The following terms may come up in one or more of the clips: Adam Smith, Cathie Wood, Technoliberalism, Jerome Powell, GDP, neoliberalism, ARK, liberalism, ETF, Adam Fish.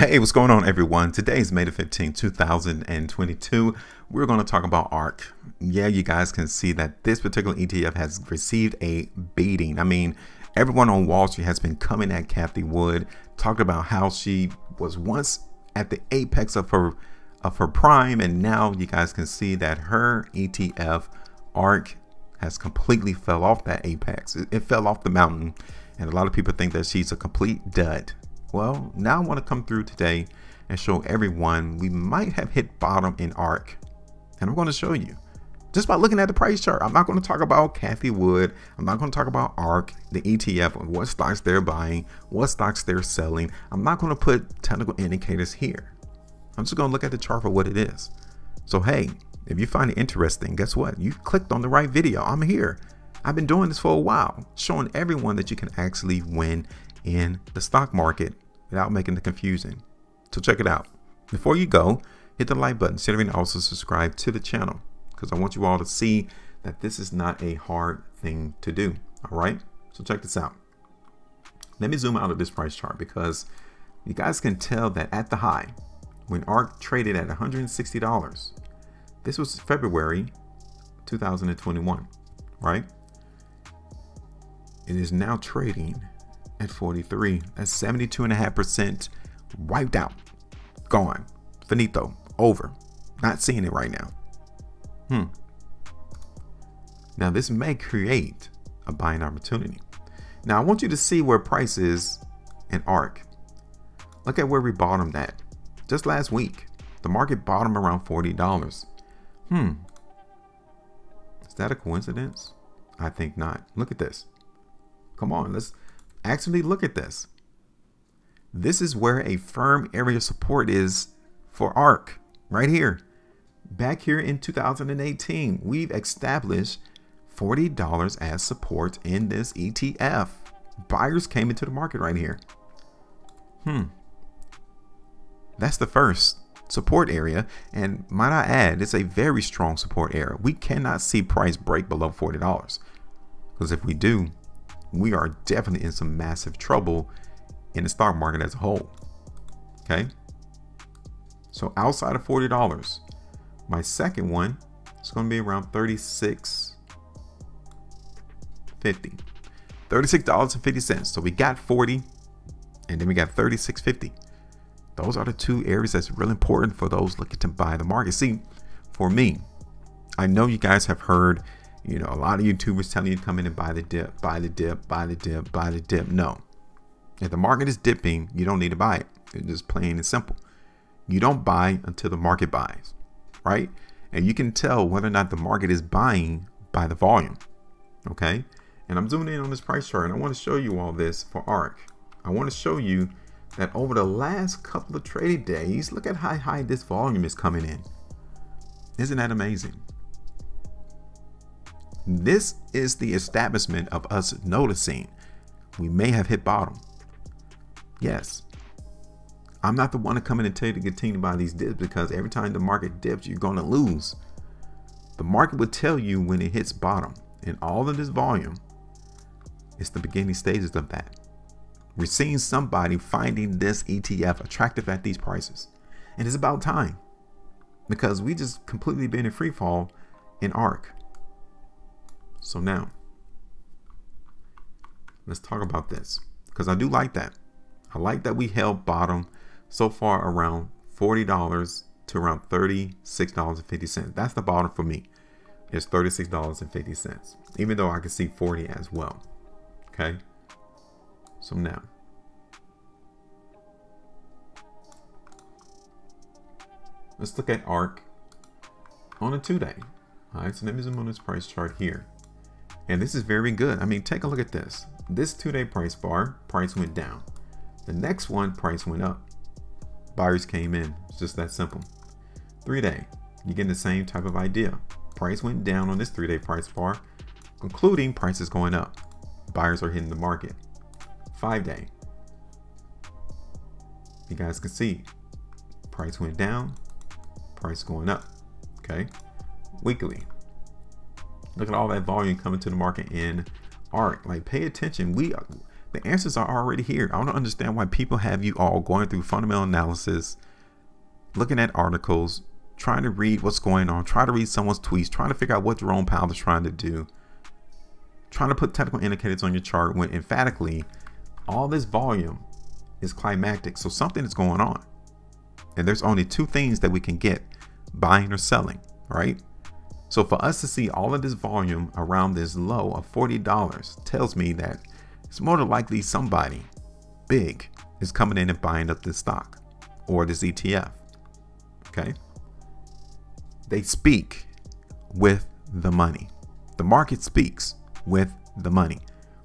Hey, what's going on, everyone? Today is May the 15th, 2022. We're going to talk about ARK. Yeah, you guys can see that this particular ETF has received a beating. I mean, everyone on Wall Street has been coming at Cathie Wood, talked about how she was once at the apex of her prime, and now you guys can see that her ETF ARK has completely fell off that apex. It fell off the mountain, and a lot of people think that she's a complete dud. Well, now I want to come through today and show everyone we might have hit bottom in ARK, and I'm going to show you just by looking at the price chart. I'm not going to talk about Cathie Wood. I'm not going to talk about ARK, the ETF, what stocks they're buying, what stocks they're selling. I'm not going to put technical indicators here. I'm just going to look at the chart for what it is. So hey, if you find it interesting, guess what? You clicked on the right video. I'm here. I've been doing this for a while, showing everyone that you can actually win in the stock market without making the confusion. So check it out. Before you go, hit the like button, considering also subscribe to the channel, because I want you all to see that this is not a hard thing to do. All right, so check this out. Let me zoom out of this price chart, because you guys can tell that at the high, when ARK traded at $160, this was February 2021, right? It is now trading at 43. That's 72.5% wiped out, gone, finito, over. Not seeing it right now. Now this may create a buying opportunity. Now I want you to see where price is in ARK. Look at where we bottomed at just last week. The market bottomed around $40. Is that a coincidence? I think not. Look at this. Come on, let's actually look at this. This is where a firm area of support is for ARK, right here. Back here in 2018, we've established $40 as support in this ETF. Buyers came into the market right here. That's the first support area, and might I add, it's a very strong support area. We cannot see price break below $40, because if we do, we are definitely in some massive trouble in the stock market as a whole. Okay, so outside of $40, my second one is going to be around $36.50, $36.50. So we got 40, and then we got $36.50. Those are the two areas that's real important for those looking to buy the market. See, for me, I know you guys have heard, you know, a lot of YouTubers telling you to come in and buy the dip, buy the dip, buy the dip, buy the dip. No, if the market is dipping, you don't need to buy it. It's just plain and simple. You don't buy until the market buys, right? And you can tell whether or not the market is buying by the volume. Okay, and I'm zooming in on this price chart, and I want to show you all this for ARK. I want to show you that over the last couple of trading days, look at how high this volume is coming in. Isn't that amazing? This is the establishment of us noticing we may have hit bottom. Yes, I'm not the one to come in and tell you to continue to buy these dips, because every time the market dips, you're going to lose. The market will tell you when it hits bottom, and all of this volume is the beginning stages of that. We're seeing somebody finding this ETF attractive at these prices, and it's about time, because we just completely been in free fall in ARK. So now let's talk about this, because I do like that. I like that we held bottom so far around $40 to around $36.50. That's the bottom for me. It's $36.50, even though I can see 40 as well. Okay, so now let's look at ARK on a two-day. All right, so let me zoom on this price chart here, and this is very good. I mean, take a look at this. This two-day price bar, price went down. The next one, price went up. Buyers came in. It's just that simple. Three-day, you're getting the same type of idea. Price went down on this three-day price bar, concluding price is going up. Buyers are hitting the market. Five-day, you guys can see price went down, price going up. Okay, weekly, look at all that volume coming to the market in ARK. Like, pay attention. The answers are already here. I don't understand why people have you all going through fundamental analysis, looking at articles, trying to read what's going on, trying to read someone's tweets, trying to figure out what Jerome Powell is trying to do, trying to put technical indicators on your chart when emphatically all this volume is climactic. So something is going on. And there's only two things that we can get: buying or selling, right? So for us to see all of this volume around this low of $40 tells me that it's more than likely somebody big is coming in and buying up this stock or this ETF. Okay. They speak with the money. The market speaks with the money.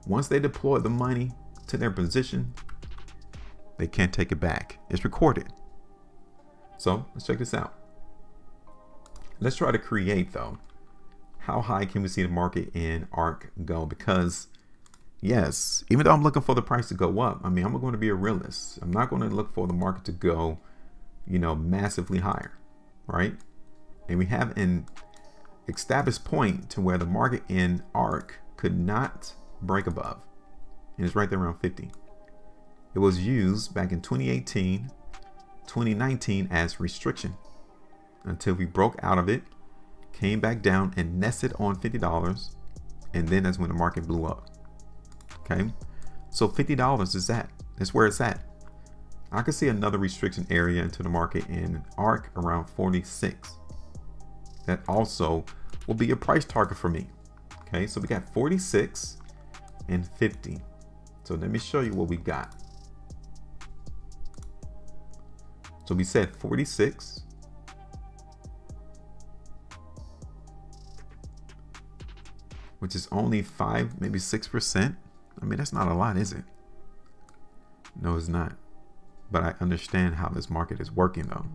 Once they deploy the money to their position, they can't take it back. It's recorded. So let's check this out. Let's try to create, though, how high can we see the market in ARK go? Because yes, even though I'm looking for the price to go up, I mean, I'm going to be a realist. I'm not going to look for the market to go, you know, massively higher, right? And we have an established point to where the market in ARK could not break above, and it's right there around 50. It was used back in 2018, 2019 as restriction until we broke out of it, came back down and nested on $50, and then that's when the market blew up. Okay, so $50 is that. That's where it's at. I could see another restriction area into the market in ARK around 46. That also will be a price target for me. Okay, so we got 46 and 50. So let me show you what we got. So we said 46. Which is only 5, maybe 6%. I mean, that's not a lot, is it? No, it's not. But I understand how this market is working, though.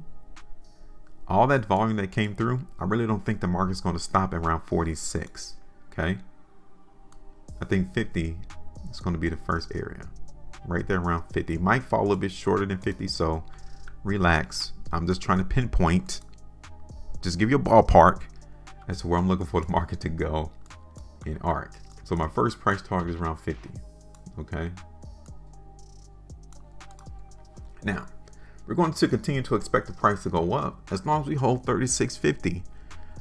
All that volume that came through, I really don't think the market's going to stop at around 46. Okay. I think 50 is going to be the first area. Right there around 50. It might fall a little bit shorter than 50, so relax. I'm just trying to pinpoint. Just give you a ballpark as to where I'm looking for the market to go in ARK. So my first price target is around 50. Okay. Now, we're going to continue to expect the price to go up as long as we hold 36.50.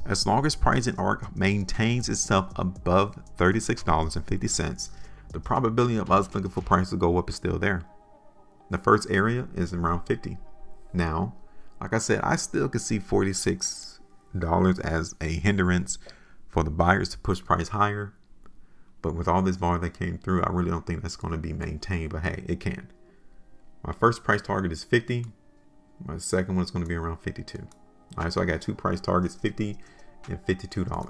As long as price in ARK maintains itself above $36.50, the probability of us looking for price to go up is still there. The first area is around 50. Now, like I said, I still could see $46 as a hindrance for the buyers to push price higher. But with all this volume that came through, I really don't think that's going to be maintained. But hey, it can. My first price target is 50. My second one is going to be around 52. All right, so I got two price targets, 50 and $52. All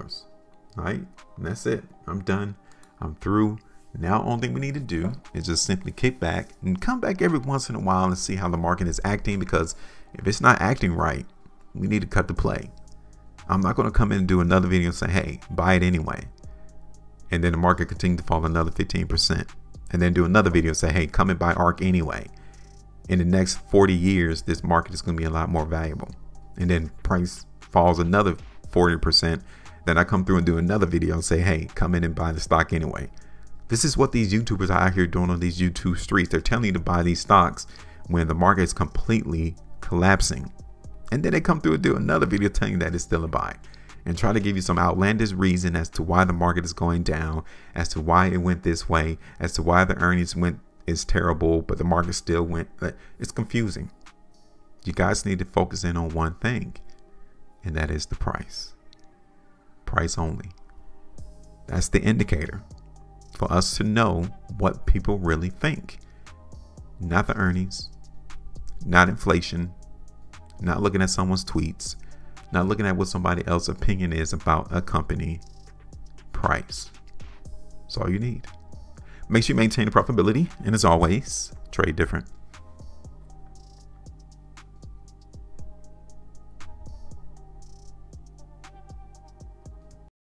right, and that's it. I'm done. I'm through. Now, the only thing we need to do is just simply kick back and come back every once in a while and see how the market is acting. Because if it's not acting right, we need to cut the play. I'm not going to come in and do another video and say, hey, buy it anyway. And then the market continued to fall another 15%, and then do another video and say, hey, come and buy ARK anyway. In the next 40 years, this market is going to be a lot more valuable. And then price falls another 40%. Then I come through and do another video and say, hey, come in and buy the stock anyway. This is what these YouTubers are out here doing on these YouTube streets. They're telling you to buy these stocks when the market is completely collapsing. And then they come through and do another video telling you that it's still a buy, and try to give you some outlandish reason as to why the market is going down, as to why it went this way, as to why the earnings went is terrible, but the market still went. It's confusing. You guys need to focus in on one thing, and that is the price. Price only. That's the indicator for us to know what people really think. Not the earnings, not inflation, not looking at someone's tweets, not looking at what somebody else's opinion is about a company. Price. That's all you need. Make sure you maintain the profitability, and as always, trade different.